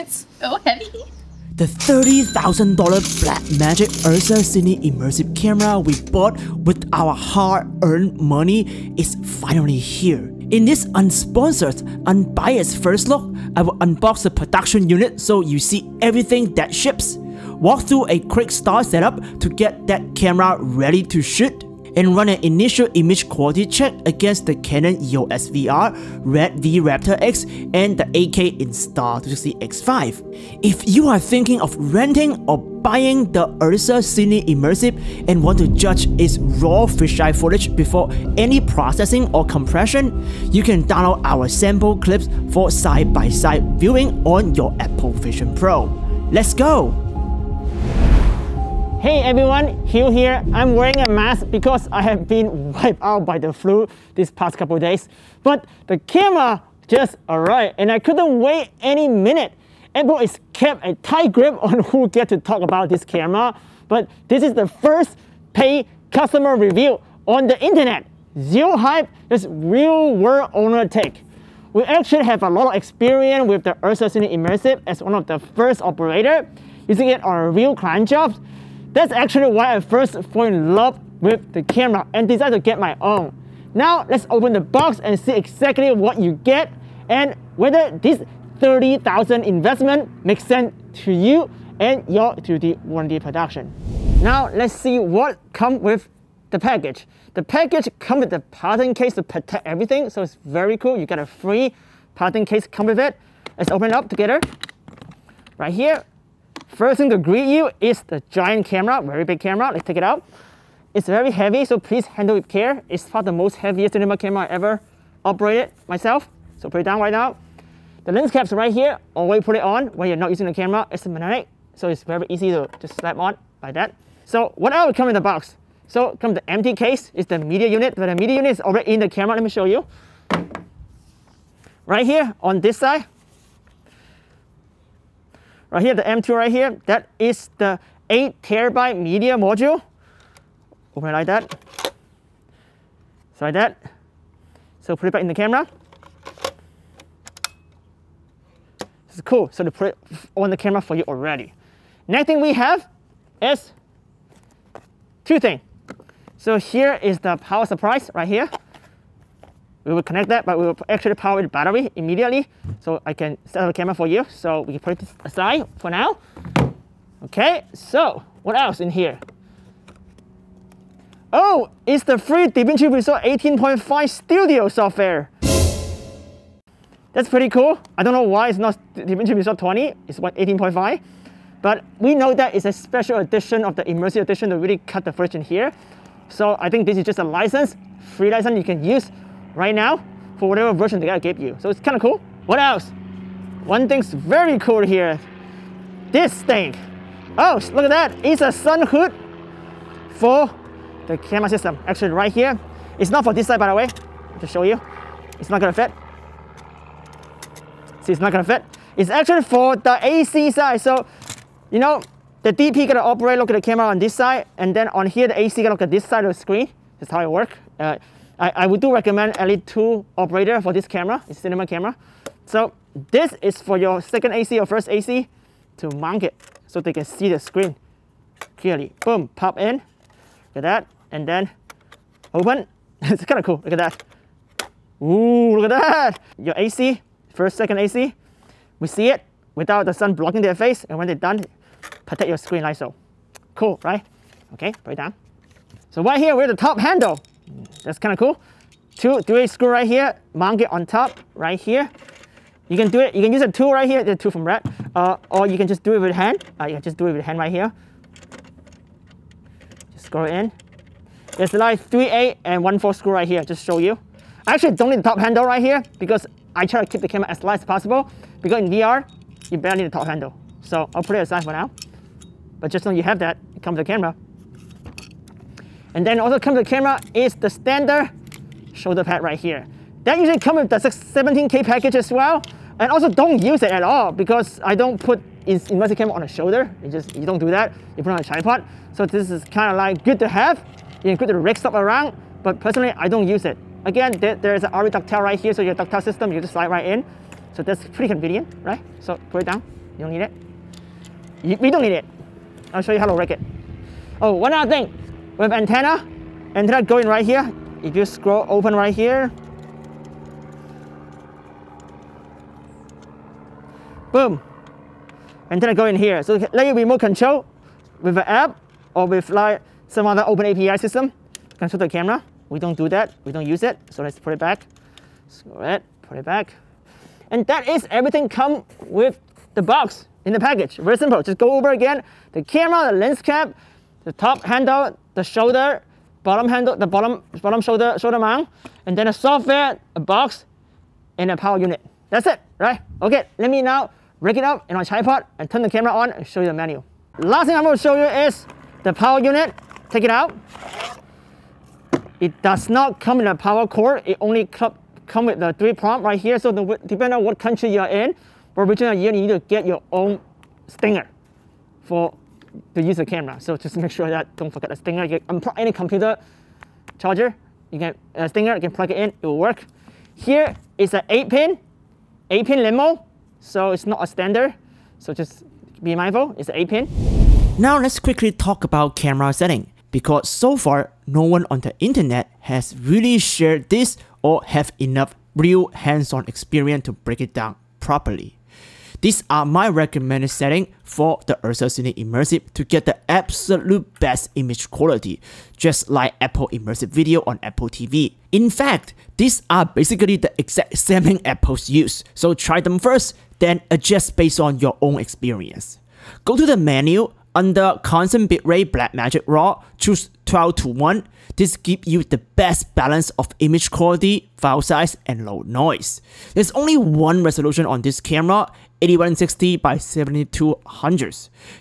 It's so heavy. The $30,000 Blackmagic Ursa Cine Immersive Camera we bought with our hard-earned money is finally here. In this unsponsored, unbiased first look, I will unbox the production unit so you see everything that ships, walk through a quick start setup to get that camera ready to shoot, and run an initial image quality check against the Canon EOS VR, Red V Raptor X, and the AK Insta360 X5. If you are thinking of renting or buying the Ursa Cine Immersive and want to judge its raw fisheye footage before any processing or compression, you can download our sample clips for side-by-side viewing on your Apple Vision Pro. Let's go! Hey everyone, Hugh here. I'm wearing a mask because I have been wiped out by the flu these past couple of days. But the camera just arrived and I couldn't wait any minute. Apple is kept a tight grip on who gets to talk about this camera, but this is the first paid customer review on the internet. Zero hype, just real world owner take. We actually have a lot of experience with the Ursa Cine Immersive as one of the first operators, using it on real client jobs. That's actually why I first fell in love with the camera and decided to get my own. Now let's open the box and see exactly what you get and whether this $30,000 investment makes sense to you and your 2D 1D production. Now let's see what comes with the package. The package comes with the pattern case to protect everything, so it's very cool. You get a free pattern case come with it. Let's open it up together. Right here. First thing to greet you is the giant camera, very big camera. Let's take it out. It's very heavy, so please handle with care. It's probably the most heaviest cinema camera I ever operated myself. So put it down right now. The lens caps right here, always put it on when you're not using the camera. It's magnetic, so it's very easy to just slap on like that. So what else comes in the box? So comes the empty case, it's the media unit, but the media unit is already in the camera. Let me show you. Right here on this side, right here, the M2 right here, that is the 8 terabyte media module. Open it like that. So like that. So put it back in the camera. This is cool, so they put it on the camera for you already. Next thing we have is two things. So here is the power supply right here. We will connect that, but we will actually power the battery immediately. So I can set up the camera for you. So we can put this aside for now. Okay, so what else in here? Oh, it's the free DaVinci Resolve 18.5 Studio software. That's pretty cool. I don't know why it's not DaVinci Resolve 20, it's 18.5. But we know that it's a special edition of the Immersive Edition to really cut the friction here. So I think this is just a license, free license you can use right now for whatever version they gotta give you. So it's kind of cool. What else? One thing's very cool here. This thing. Oh, look at that. It's a sun hood for the camera system. Actually, right here. It's not for this side, by the way. To show you. It's not gonna fit. See, it's not gonna fit. It's actually for the AC side. So, you know, the DP gotta operate, look at the camera on this side, and then on here, the AC gotta look at this side of the screen. That's how it works. I would do recommend at least 2 operators for this camera. It's a cinema camera. So this is for your second AC or first AC to mount it so they can see the screen clearly. Boom, pop in. Look at that. And then open. It's kind of cool. Look at that. Ooh, look at that. Your AC, first, second AC. We see it without the sun blocking their face. And when they're done, protect your screen like so. Cool, right? Okay, put it down. So right here, we're the top handle. That's kind of cool. 2 3 screw right here, mount it on top right here. You can do it, you can use a tool right here, the tool from Red, or you can just do it with hand. You can just do it with hand right here. Just screw it in. There's like 3/8 and 1/4 screw right here, just show you. I actually don't need the top handle right here because I try to keep the camera as light as possible because in VR, you barely need the top handle. So I'll put it aside for now. But just know you have that, it comes with the camera. And then also comes with the camera is the standard shoulder pad right here. That usually comes with the 17K package as well. And also don't use it at all because I don't put immersive camera on the shoulder. You don't do that. You put it on a tripod. So this is kind of like good to have. You can put the rig stop around, but personally I don't use it. Again, there is an RV ductile right here, so your ductile system you just slide right in. So that's pretty convenient, right? So put it down. You don't need it. We don't need it. I'll show you how to rig it. Oh, one other thing. With antenna going right here. If you scroll open right here, boom, antenna go in here. So let you remote control with an app or with like some other open API system. Control the camera. We don't do that. We don't use it. So let's put it back. Scroll it. Put it back. And that is everything come with the box in the package. Very simple. Just go over again. The camera, the lens cap, the top handle, the shoulder, bottom handle, the bottom shoulder mount, and then a software, a box, and a power unit. That's it, right? Okay, let me now rig it up in our tripod and turn the camera on and show you the menu. Last thing I'm going to show you is the power unit. Take it out. It does not come in a power cord. It only come with the 3 prompt right here. So depending on what country you're in, or original year, you need to get your own stinger for to use the camera. So just make sure that don't forget the stinger. You unplug any computer charger. You can a stinger. You can plug it in. It will work. Here is an 8-pin limo, so it's not a standard, so just be mindful, it's an 8-pin. Now let's quickly talk about camera setting, because so far, no one on the internet has really shared this or have enough real hands-on experience to break it down properly. These are my recommended settings for the Ursa Cine Immersive to get the absolute best image quality, just like Apple Immersive Video on Apple TV. In fact, these are basically the exact same thing Apple's use, so try them first, then adjust based on your own experience. Go to the menu, under Constant Bitrate Blackmagic RAW, choose 12:1. This gives you the best balance of image quality, file size, and low noise. There's only one resolution on this camera, 8160 by 7200.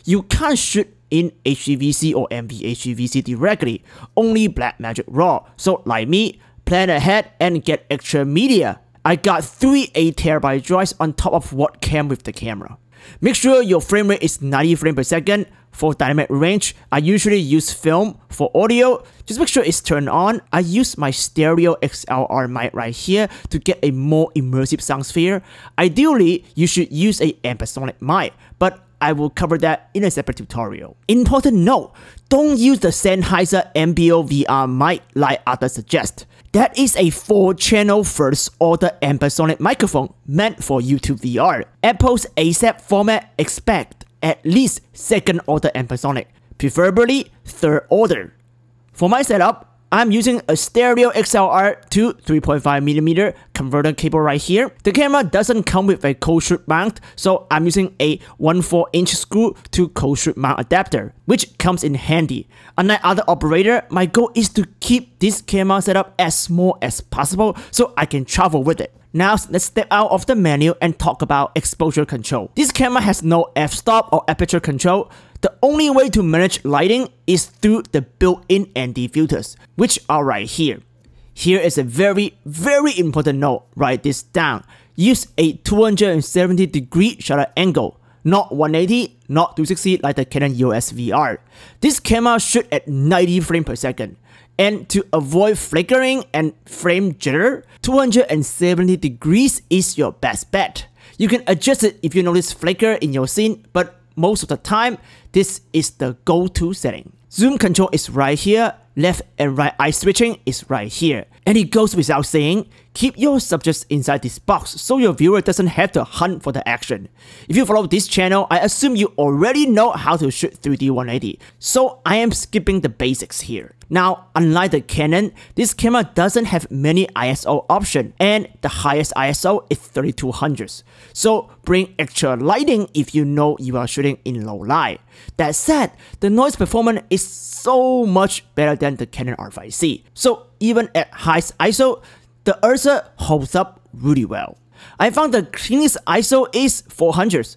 You can't shoot in HEVC or MV-HEVC directly, only Blackmagic RAW. So like me, plan ahead and get extra media. I got 3 8TB drives on top of what came with the camera. Make sure your frame rate is 90 frames per second. For dynamic range, I usually use film. For audio, just make sure it's turned on. I use my stereo XLR mic right here to get a more immersive sound sphere. Ideally, you should use an ambisonic mic, but I will cover that in a separate tutorial. Important note, don't use the Sennheiser MBO VR mic like others suggest. That is a 4-channel first-order ambisonic microphone meant for YouTube VR. Apple's ASAP format expect at least second-order ambisonic, preferably third-order. For my setup, I'm using a stereo XLR to 3.5mm converter cable right here. The camera doesn't come with a cold shoot mount, so I'm using a 1/4-inch screw to cold shoot mount adapter, which comes in handy. Unlike other operator, my goal is to keep this camera setup as small as possible so I can travel with it. Now let's step out of the menu and talk about exposure control. This camera has no f-stop or aperture control. The only way to manage lighting is through the built-in ND filters, which are right here. Here is a very important note, write this down. Use a 270-degree shutter angle, not 180, not 260 like the Canon EOS VR. This camera shoot at 90 frames per second. And to avoid flickering and frame jitter, 270 degrees is your best bet. You can adjust it if you notice flicker in your scene, but most of the time, this is the go-to setting. Zoom control is right here, left and right eye switching is right here. And it goes without saying, keep your subjects inside this box so your viewer doesn't have to hunt for the action. If you follow this channel, I assume you already know how to shoot 3D 180, so I am skipping the basics here. Now, unlike the Canon, this camera doesn't have many ISO options, and the highest ISO is 3200. So bring extra lighting if you know you are shooting in low light. That said, the noise performance is so much better than the Canon R5C. So even at highest ISO, the Ursa holds up really well. I found the cleanest ISO is 400.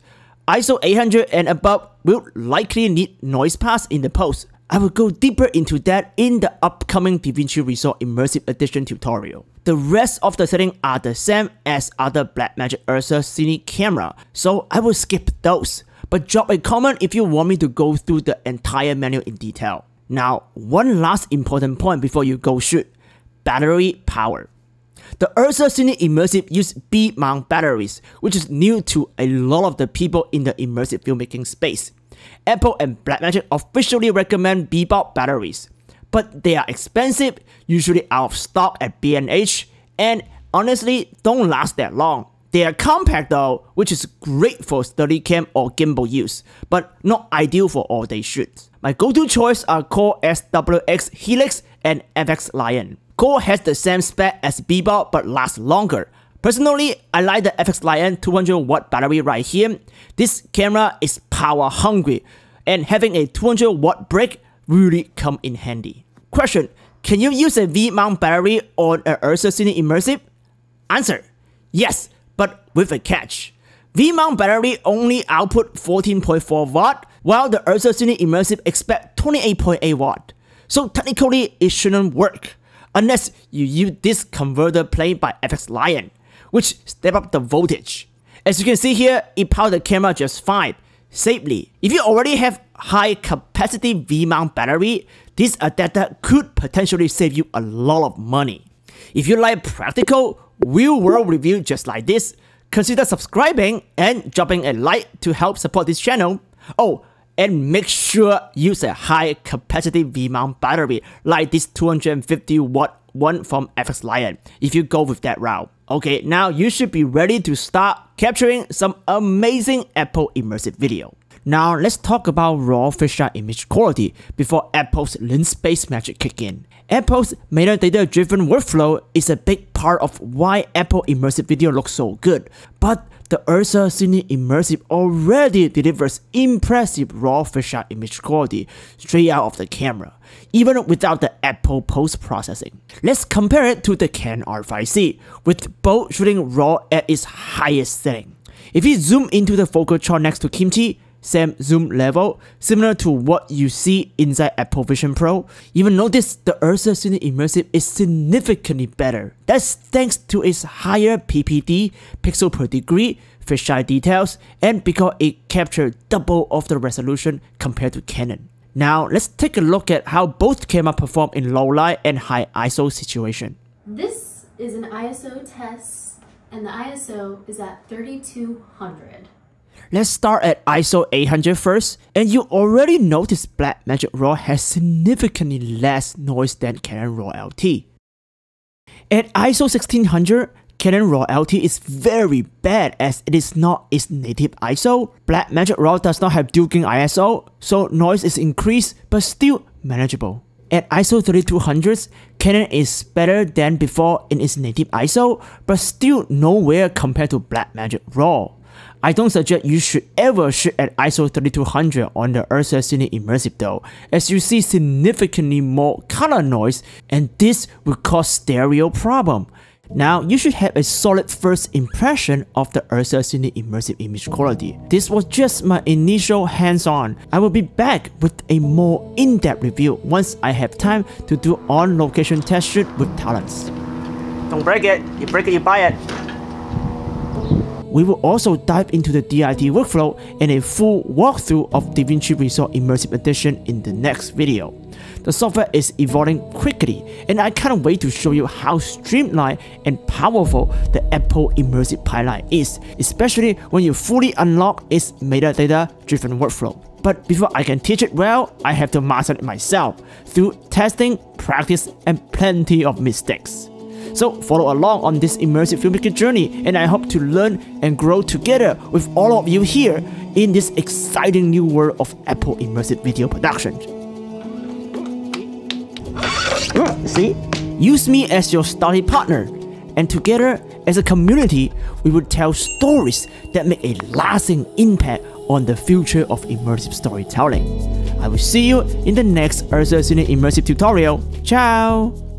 ISO 800 and above will likely need noise pass in the post. I will go deeper into that in the upcoming DaVinci Resolve Immersive Edition tutorial. The rest of the settings are the same as other Blackmagic Ursa Cine camera, so I will skip those, but drop a comment if you want me to go through the entire menu in detail. Now, one last important point before you go shoot, battery power. The Ursa Cine Immersive uses B-mount batteries, which is new to a lot of the people in the immersive filmmaking space. Apple and Blackmagic officially recommend Bebop batteries, but they are expensive, usually out of stock at B&H, and honestly don't last that long. They are compact though, which is great for steady cam or gimbal use, but not ideal for all-day shoots. My go-to choice are Core SWX Helix and FX Lion. Core has the same spec as Bebop but lasts longer. Personally, I like the FX Lion 200W battery right here. This camera is power hungry, and having a 200W brick really come in handy. Question: can you use a V-mount battery on an Ursa Cine Immersive? Answer: yes, but with a catch. V-mount battery only output 14.4W, while the Ursa Cine Immersive expect 28.8W. So technically, it shouldn't work, unless you use this converter plane by FX Lion, which step up the voltage. As you can see here, it powers the camera just fine, safely. If you already have high capacity V-mount battery, this adapter could potentially save you a lot of money. If you like practical, real-world review just like this, consider subscribing and dropping a like to help support this channel. Oh, and make sure use a high-capacity V-mount battery like this 250W one from FX Lion if you go with that route. Okay, now you should be ready to start capturing some amazing Apple immersive video. Now let's talk about raw fisheye image quality before Apple's lens-based magic kick in. Apple's metadata-driven workflow is a big part of why Apple immersive video looks so good, but the Ursa Cine Immersive already delivers impressive raw fisheye image quality straight out of the camera, even without the Apple post-processing. Let's compare it to the Canon R5C, with both shooting raw at its highest setting. If you zoom into the focal chart next to Kimchi, same zoom level, similar to what you see inside Apple Vision Pro. Even notice the Ursa Cine Immersive is significantly better. That's thanks to its higher PPD, pixel per degree, fisheye details, and because it captured double of the resolution compared to Canon. Now let's take a look at how both cameras perform in low light and high ISO situation. This is an ISO test, and the ISO is at 3200. Let's start at ISO 800 first, and you already notice Blackmagic RAW has significantly less noise than Canon RAW LT. At ISO 1600, Canon RAW LT is very bad as it is not its native ISO. Blackmagic RAW does not have dual-gain ISO, so noise is increased but still manageable. At ISO 3200s, Canon is better than before in its native ISO, but still nowhere compared to Blackmagic RAW. I don't suggest you should ever shoot at ISO 3200 on the Ursa Cine Immersive though, as you see significantly more color noise, and this will cause stereo problem. Now you should have a solid first impression of the Ursa Cine Immersive image quality. This was just my initial hands-on. I will be back with a more in-depth review once I have time to do on-location test shoot with talents. Don't break it. You break it, you buy it. We will also dive into the DIT workflow and a full walkthrough of DaVinci Resolve Immersive Edition in the next video. The software is evolving quickly, and I can't wait to show you how streamlined and powerful the Apple Immersive pipeline is, especially when you fully unlock its metadata-driven workflow. But before I can teach it well, I have to master it myself through testing, practice, and plenty of mistakes. So follow along on this immersive filmmaking journey, and I hope to learn and grow together with all of you here in this exciting new world of Apple immersive video production. See? Use me as your study partner, and together as a community, we will tell stories that make a lasting impact on the future of immersive storytelling. I will see you in the next Ursa Cine Immersive tutorial. Ciao!